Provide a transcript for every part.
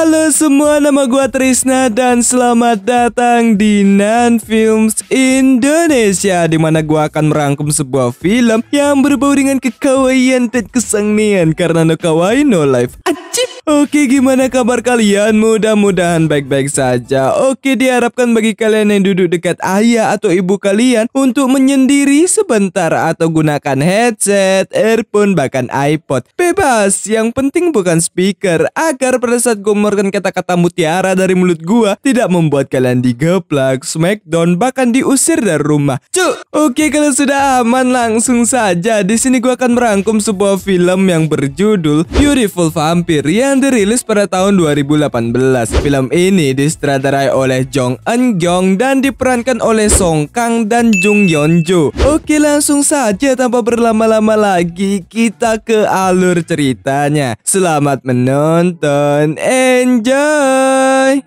Halo semua, nama gua Trisna dan selamat datang di Nan Films Indonesia, dimana gua akan merangkum sebuah film yang berbau dengan kekawaian dan kesenian karena no kawaii no life. Oke, gimana kabar kalian? Mudah-mudahan baik-baik saja. Oke, diharapkan bagi kalian yang duduk dekat ayah atau ibu kalian untuk menyendiri sebentar atau gunakan headset, earphone, bahkan iPod. Bebas, yang penting bukan speaker, agar pada saat gue mengeluarkan kata-kata mutiara dari mulut gua tidak membuat kalian digeplak, smackdown, bahkan diusir dari rumah. Cuk! Oke, kalau sudah aman langsung saja. Di sini gua akan merangkum sebuah film yang berjudul Beautiful Vampire yang dirilis pada tahun 2018. Film ini disutradarai oleh Jeong Eun-kyeong dan diperankan oleh Song Kang dan Jung Yeon Jo. Oke, langsung saja tanpa berlama-lama lagi kita ke alur ceritanya. Selamat menonton, enjoy!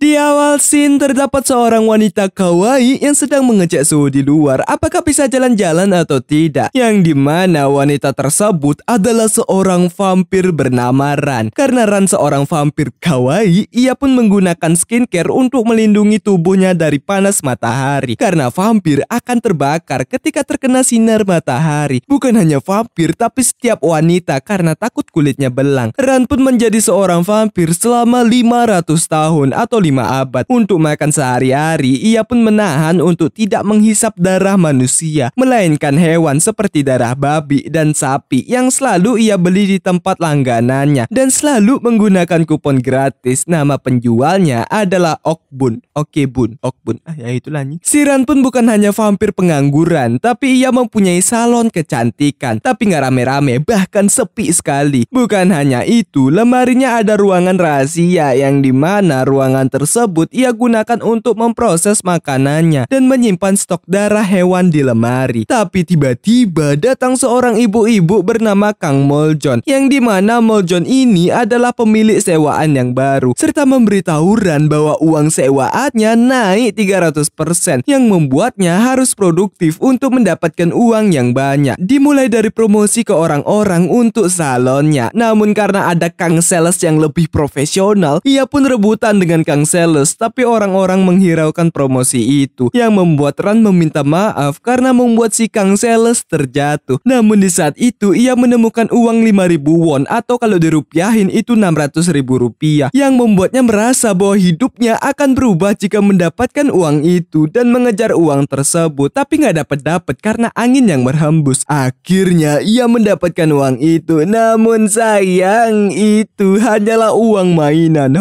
Di awal scene terdapat seorang wanita kawaii yang sedang mengecek suhu di luar apakah bisa jalan-jalan atau tidak, yang dimana wanita tersebut adalah seorang vampir bernama Ran. Karena Ran seorang vampir kawaii, ia pun menggunakan skincare untuk melindungi tubuhnya dari panas matahari, karena vampir akan terbakar ketika terkena sinar matahari. Bukan hanya vampir tapi setiap wanita, karena takut kulitnya belang. Ran pun menjadi seorang vampir selama 500 tahun atau 5 abad. Untuk makan sehari-hari, ia pun menahan untuk tidak menghisap darah manusia, melainkan hewan seperti darah babi dan sapi yang selalu ia beli di tempat langganannya dan selalu menggunakan kupon gratis. Nama penjualnya adalah Okbun. Okbun. Ya itulah nih. Si Ran pun bukan hanya vampir pengangguran, tapi ia mempunyai salon kecantikan, tapi nggak rame-rame, bahkan sepi sekali. Bukan hanya itu, lemarinya ada ruangan rahasia yang dimana ruangan tersebut ia gunakan untuk memproses makanannya dan menyimpan stok darah hewan di lemari. Tapi tiba-tiba datang seorang ibu-ibu bernama Kang Moljon, yang dimana Moljon ini adalah pemilik sewaan yang baru, serta memberitahu Ran bahwa uang sewaannya naik 300% yang membuatnya harus produktif untuk mendapatkan uang yang banyak, dimulai dari promosi ke orang-orang untuk salonnya. Namun karena ada Kang Sales yang lebih profesional, ia pun rebutan dengan Kang Sales, tapi orang-orang menghiraukan promosi itu yang membuat Ran meminta maaf karena membuat si Kang Sales terjatuh. Namun di saat itu ia menemukan uang 5.000 won atau kalau dirupiahin itu 600.000 rupiah, yang membuatnya merasa bahwa hidupnya akan berubah jika mendapatkan uang itu dan mengejar uang tersebut, tapi nggak dapat-dapat karena angin yang berhembus. Akhirnya ia mendapatkan uang itu, namun sayang itu hanyalah uang mainan.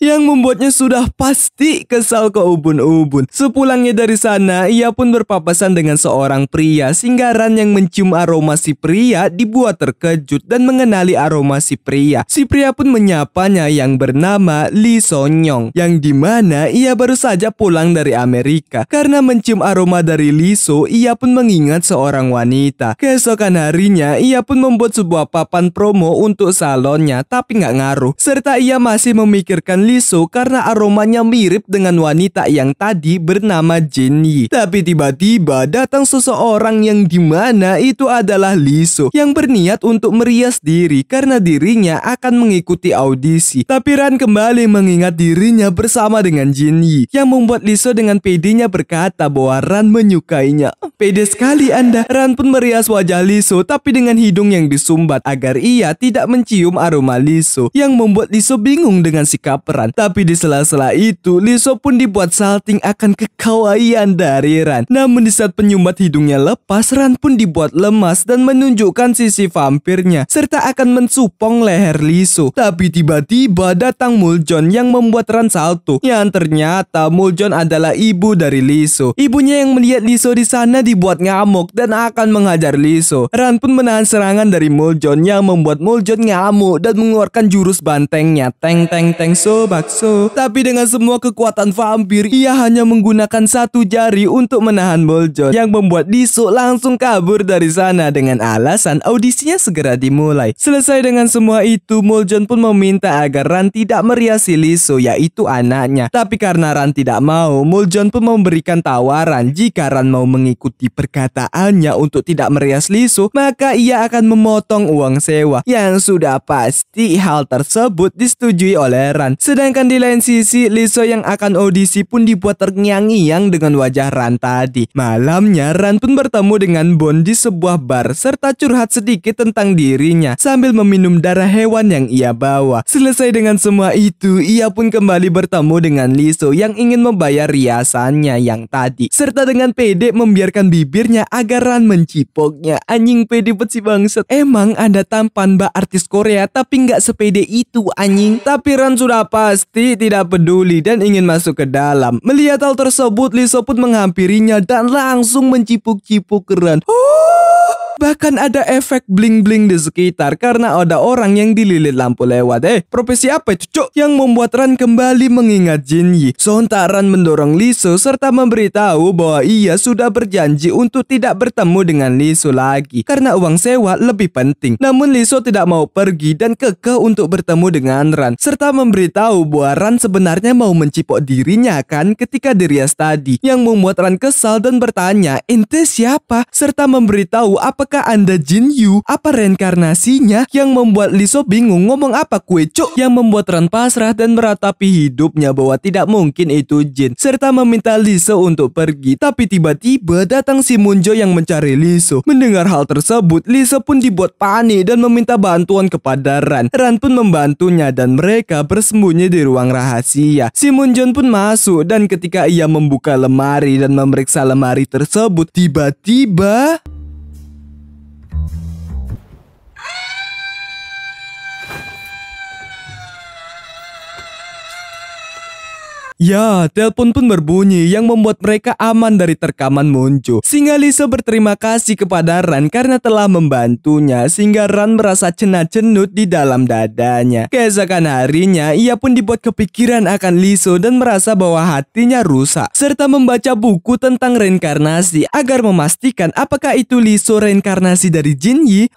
Yang membuatnya sudah pasti kesal ke ubun-ubun. Sepulangnya dari sana, ia pun berpapasan dengan seorang pria, sehingga Ran yang mencium aroma si pria dibuat terkejut dan mengenali aroma si pria. Si pria pun menyapanya yang bernama Lee Sonyong, yang dimana ia baru saja pulang dari Amerika. Karena mencium aroma dari Lee So, ia pun mengingat seorang wanita. Keesokan harinya, ia pun membuat sebuah papan promo untuk salonnya, tapi nggak ngaruh, serta ia masih memikirkan Liso karena aromanya mirip dengan wanita yang tadi bernama Jinyi. Tapi tiba-tiba datang seseorang yang dimana itu adalah Liso, yang berniat untuk merias diri karena dirinya akan mengikuti audisi. Tapi Ran kembali mengingat dirinya bersama dengan Jinyi, yang membuat Liso dengan pedenya berkata bahwa Ran menyukainya. Pede sekali Anda. Ran pun merias wajah Liso tapi dengan hidung yang disumbat agar ia tidak mencium aroma Liso, yang membuat Liso bingung dengan sikap Ran. Tapi di sela-sela itu, Liso pun dibuat salting akan kekawaian dari Ran. Namun di saat penyumbat hidungnya lepas, Ran pun dibuat lemas dan menunjukkan sisi vampirnya, serta akan mensupong leher Liso. Tapi tiba-tiba datang Moljon yang membuat Ran salto, yang ternyata Moljon adalah ibu dari Liso. Ibunya yang melihat Liso di sana dibuat ngamuk dan akan menghajar Liso. Ran pun menahan serangan dari Moljon yang membuat Moljon ngamuk dan mengeluarkan jurus bantengnya. Teng teng teng so bakso. Tapi dengan semua kekuatan vampir, ia hanya menggunakan satu jari untuk menahan Boljon, yang membuat Disuk langsung kabur dari sana dengan alasan audisinya segera dimulai. Selesai dengan semua itu, Boljon pun meminta agar Ran tidak meriasi Liso, yaitu anaknya. Tapi karena Ran tidak mau, Boljon pun memberikan tawaran jika Ran mau mengikuti perkataannya untuk tidak merias Liso, maka ia akan memotong uang sewa. Yang sudah pasti hal tersebut disetujui oleh Ran. Sedangkan di lain sisi, Liso yang akan audisi pun dibuat terngiang-ngiang dengan wajah Ran tadi. Malamnya, Ran pun bertemu dengan Bon di sebuah bar serta curhat sedikit tentang dirinya sambil meminum darah hewan yang ia bawa. Selesai dengan semua itu, ia pun kembali bertemu dengan Liso yang ingin membayar riasannya yang tadi, serta dengan pede membiarkan bibirnya agar Ran mencipoknya. Anjing pede peci bangset. Emang Anda tampan mbak artis Korea, tapi nggak sepede itu anjing. Tapi Ran sudah pasti tidak peduli dan ingin masuk ke dalam. Melihat hal tersebut, Liso pun menghampirinya dan langsung mencipuk-cipuk Ran. Bahkan ada efek bling-bling di sekitar karena ada orang yang dililit lampu lewat. Profesi apa itu, Cuk? Yang membuat Ran kembali mengingat Jin Yi. Sontak Ran mendorong Liso serta memberitahu bahwa ia sudah berjanji untuk tidak bertemu dengan Liso lagi karena uang sewa lebih penting. Namun Liso tidak mau pergi dan kekeh untuk bertemu dengan Ran, serta memberitahu bahwa Ran sebenarnya mau mencipok dirinya kan ketika dirias tadi, yang membuat Ran kesal dan bertanya, "Ente siapa?" serta memberitahu apa Anda Jin Yu, apa reinkarnasinya, yang membuat Liso bingung ngomong apa kue cuk, yang membuat Ran pasrah dan meratapi hidupnya bahwa tidak mungkin itu Jin, serta meminta Liso untuk pergi. Tapi tiba-tiba datang si Munjo yang mencari Liso. Mendengar hal tersebut, Liso pun dibuat panik dan meminta bantuan kepada Ran. Ran pun membantunya dan mereka bersembunyi di ruang rahasia. Si Munjo pun masuk dan ketika ia membuka lemari dan memeriksa lemari tersebut, tiba-tiba ya, telepon pun berbunyi yang membuat mereka aman dari terkaman Munjo. Sehingga Liso berterima kasih kepada Ran karena telah membantunya, sehingga Ran merasa cenut-cenut di dalam dadanya. Keesokan harinya, ia pun dibuat kepikiran akan Liso dan merasa bahwa hatinya rusak, serta membaca buku tentang reinkarnasi agar memastikan apakah itu Liso reinkarnasi dari Jin Yi.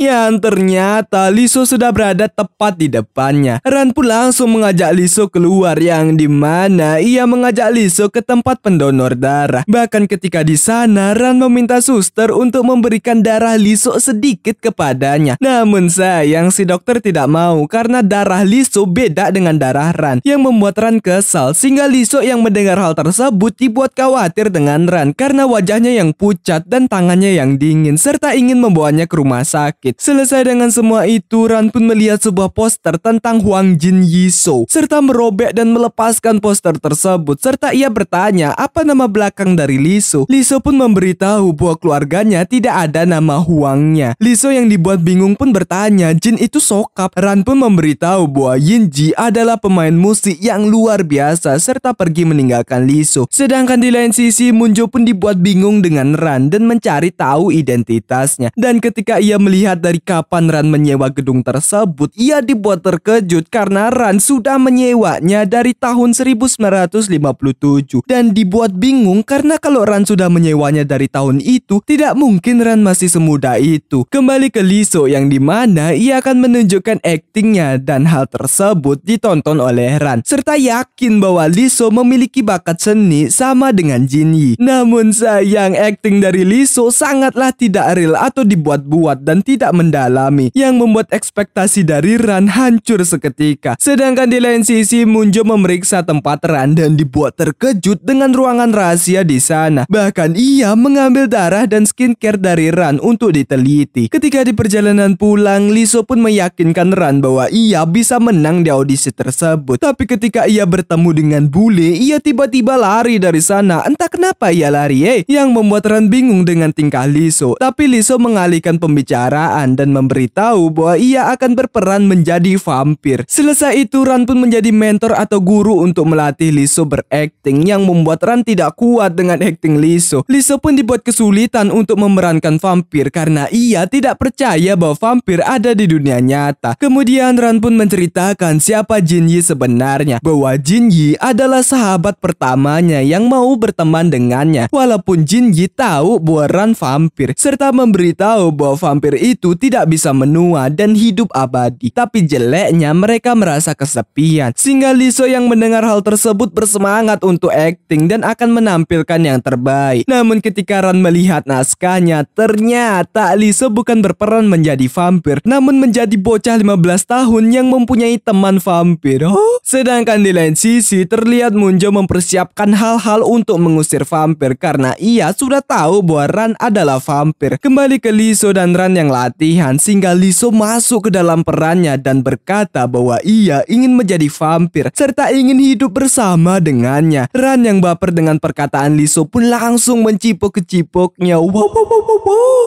Yang ternyata Liso sudah berada tepat di depannya. Ran pun langsung mengajak Liso keluar, yang dimana ia mengajak Liso ke tempat pendonor darah. Bahkan ketika di sana, Ran meminta suster untuk memberikan darah Liso sedikit kepadanya. Namun sayang, si dokter tidak mau karena darah Liso beda dengan darah Ran, yang membuat Ran kesal. Sehingga Liso yang mendengar hal tersebut dibuat khawatir dengan Ran karena wajahnya yang pucat dan tangannya yang dingin, serta ingin membawanya ke rumah sakit. Selesai dengan semua itu, Ran pun melihat sebuah poster tentang Hwang Jini So, serta merobek dan melepaskan poster tersebut, serta ia bertanya apa nama belakang dari Liso. Liso pun memberitahu bahwa keluarganya tidak ada nama Huangnya. Liso yang dibuat bingung pun bertanya, Jin itu sokap. Ran pun memberitahu bahwa Jin Ji adalah pemain musik yang luar biasa serta pergi meninggalkan Liso. Sedangkan di lain sisi, Munjo pun dibuat bingung dengan Ran dan mencari tahu identitasnya. Dan ketika ia melihat dari kapan Ran menyewa gedung tersebut, ia dibuat terkejut karena Ran sudah menyewanya dari tahun 1957, dan dibuat bingung karena kalau Ran sudah menyewanya dari tahun itu, tidak mungkin Ran masih semuda itu. Kembali ke Liso yang dimana ia akan menunjukkan aktingnya, dan hal tersebut ditonton oleh Ran, serta yakin bahwa Liso memiliki bakat seni sama dengan Jin Yi. Namun sayang, akting dari Liso sangatlah tidak real atau dibuat-buat dan tidak mendalami, yang membuat ekspektasi dari Ran hancur seketika. Sedangkan di lain sisi, Munjo memeriksa tempat Ran dan dibuat terkejut dengan ruangan rahasia di sana. Bahkan ia mengambil darah dan skincare dari Ran untuk diteliti. Ketika di perjalanan pulang, Liso pun meyakinkan Ran bahwa ia bisa menang di audisi tersebut. Tapi ketika ia bertemu dengan bule, ia tiba-tiba lari dari sana. Entah kenapa ia lari, yang membuat Ran bingung dengan tingkah Liso. Tapi Liso mengalihkan pembicaraan dan memberitahu bahwa ia akan berperan menjadi vampir. Selesai itu, Ran pun menjadi mentor atau guru untuk melatih Liso berakting yang membuat Ran tidak kuat dengan akting Liso. Liso pun dibuat kesulitan untuk memerankan vampir karena ia tidak percaya bahwa vampir ada di dunia nyata. Kemudian Ran pun menceritakan siapa Jin Yi sebenarnya, bahwa Jin Yi adalah sahabat pertamanya yang mau berteman dengannya. Walaupun Jin Yi tahu bahwa Ran vampir, serta memberitahu bahwa vampir itu tidak bisa menua dan hidup abadi, tapi jeleknya mereka merasa kesepian. Sehingga Liso yang mendengar hal tersebut bersemangat untuk akting dan akan menampilkan yang terbaik. Namun ketika Ran melihat naskahnya, ternyata Liso bukan berperan menjadi vampir, namun menjadi bocah 15 tahun yang mempunyai teman vampir. Sedangkan di lain sisi, terlihat Moon Jo mempersiapkan hal-hal untuk mengusir vampir karena ia sudah tahu bahwa Ran adalah vampir. Kembali ke Liso dan Ran yang latihan, sehingga Liso masuk ke dalam perannya dan berkata bahwa ia ingin menjadi vampir serta ingin hidup bersama dengannya. Ran yang baper dengan perkataan Liso pun langsung mencipok-cipoknya.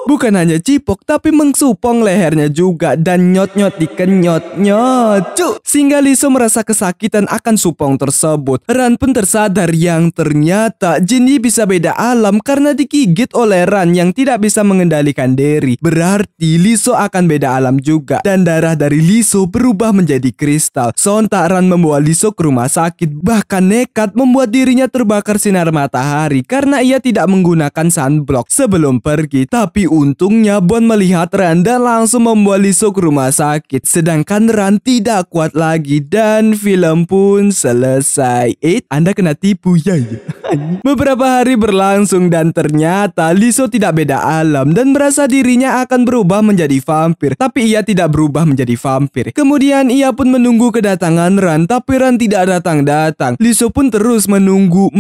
Bukan hanya cipok, tapi mengsupong lehernya juga dan nyot-nyot dikenyot-nyot. Sehingga Liso merasa kesakitan akan supong tersebut. Ran pun tersadar yang ternyata Jin Yi bisa beda alam karena digigit oleh Ran yang tidak bisa mengendalikan diri. Berarti Liso akan beda alam juga dan darah dari Liso berubah menjadi kristal. Sontak Ran membawa Liso ke rumah sakit, bahkan nekat membuat dirinya terbakar sinar matahari karena ia tidak menggunakan sunblock sebelum pergi. Tapi untungnya Bon melihat Ran dan langsung membawa Liso ke rumah sakit. Sedangkan Ran tidak kuat lagi dan film pun selesai. Anda kena tipu ya. Beberapa hari berlangsung dan ternyata Liso tidak beda alam dan merasa dirinya akan berubah menjadi vampir, tapi ia tidak berubah menjadi vampir. Kemudian ia pun menunggu kedatangan Ran, tapi Ran tidak datang-datang. Liso pun terus menunggu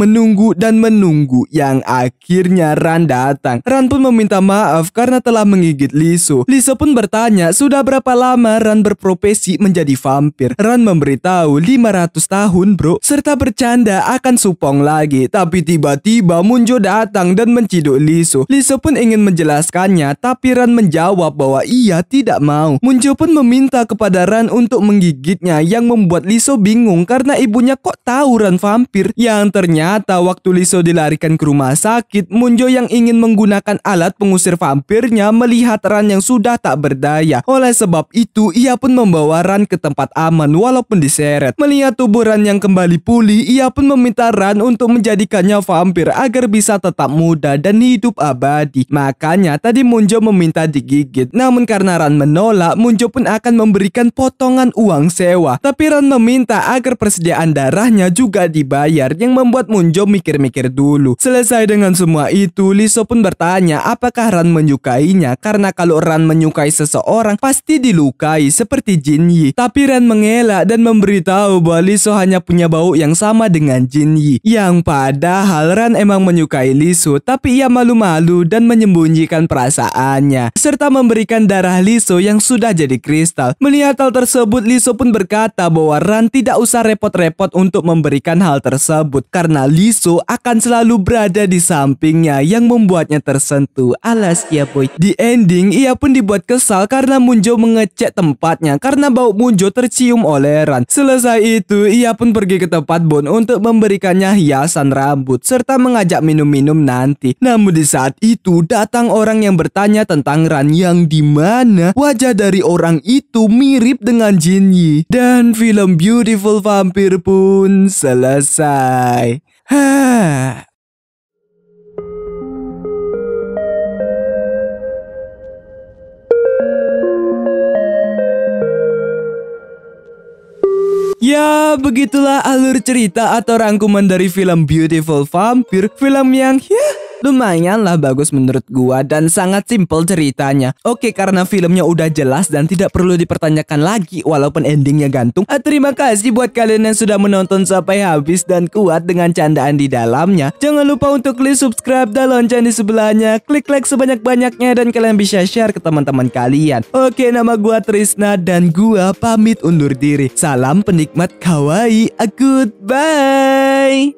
dan menunggu, yang akhirnya Ran datang. Ran pun meminta maaf karena telah menggigit Liso. Liso pun bertanya sudah berapa lama Ran berprofesi menjadi vampir. Ran memberitahu 500 tahun bro, serta bercanda akan supong lagi. Tapi tiba-tiba Moon Jo datang dan menciduk Liso. Liso pun ingin menjelaskannya, tapi Ran menjawab bahwa ia tidak mau. Moon Jo pun meminta kepada Ran untuk menggigitnya, yang membuat Liso bingung karena ibunya kok tahu Ran vampir. Yang ternyata waktu Liso dilarikan ke rumah sakit, Moon Jo yang ingin menggunakan alat pengusir vampirnya melihat Ran yang sudah tak berdaya. Oleh sebab itu ia pun membawa Ran ke tempat aman walaupun diseret. Melihat tubuh Ran yang kembali pulih, ia pun meminta Ran untuk menjadikannya vampir agar bisa tetap muda dan hidup abadi. Makanya tadi Moon Jo meminta digigit, namun karena Ran menolak, Moon Jo pun akan memberikan potongan uang sewa. Tapi Ran meminta agar persediaan darahnya juga dibayar, yang membuat Moon Jo mikir-mikir dulu. Selesai dengan semua itu, Liso pun bertanya apakah Ran menyukainya, karena kalau Ran menyukai seseorang pasti dilukai seperti Jin Yi. Tapi Ran mengelak dan memberitahu bahwa Liso hanya punya bau yang sama dengan Jin Yi, yang padahal Ran emang menyukai Liso, tapi ia malu-malu dan menyembunyikan perasaannya, serta memberikan darah Liso yang sudah jadi kristal. Melihat hal tersebut, Liso pun berkata bahwa Ran tidak usah repot-repot untuk memberikan hal tersebut karena Liso akan selalu berada di sampingnya, yang membuatnya tersentuh. Alas ya boy. Di ending ia pun dibuat kesal karena Moon Jo mengecek tempatnya karena bau Moon Jo tercium oleh Ran. Selesai itu ia pun pergi ke tempat Bon untuk memberikannya hiasan rambut serta mengajak minum-minum nanti. Namun di saat itu datang orang yang bertanya tentang Ran, yang dimana wajah dari orang itu mirip dengan Jin Yi. Dan film Beautiful Vampire pun selesai. Ya, begitulah alur cerita atau rangkuman dari film Beautiful Vampire. Film yang lumayan lah bagus menurut gua dan sangat simple ceritanya. Oke, karena filmnya udah jelas dan tidak perlu dipertanyakan lagi walaupun endingnya gantung. Terima kasih buat kalian yang sudah menonton sampai habis dan kuat dengan candaan di dalamnya. Jangan lupa untuk klik subscribe dan lonceng di sebelahnya. Klik like sebanyak-banyaknya dan kalian bisa share ke teman-teman kalian. Oke, nama gua Trisna dan gua pamit undur diri. Salam penikmat kawaii. Goodbye.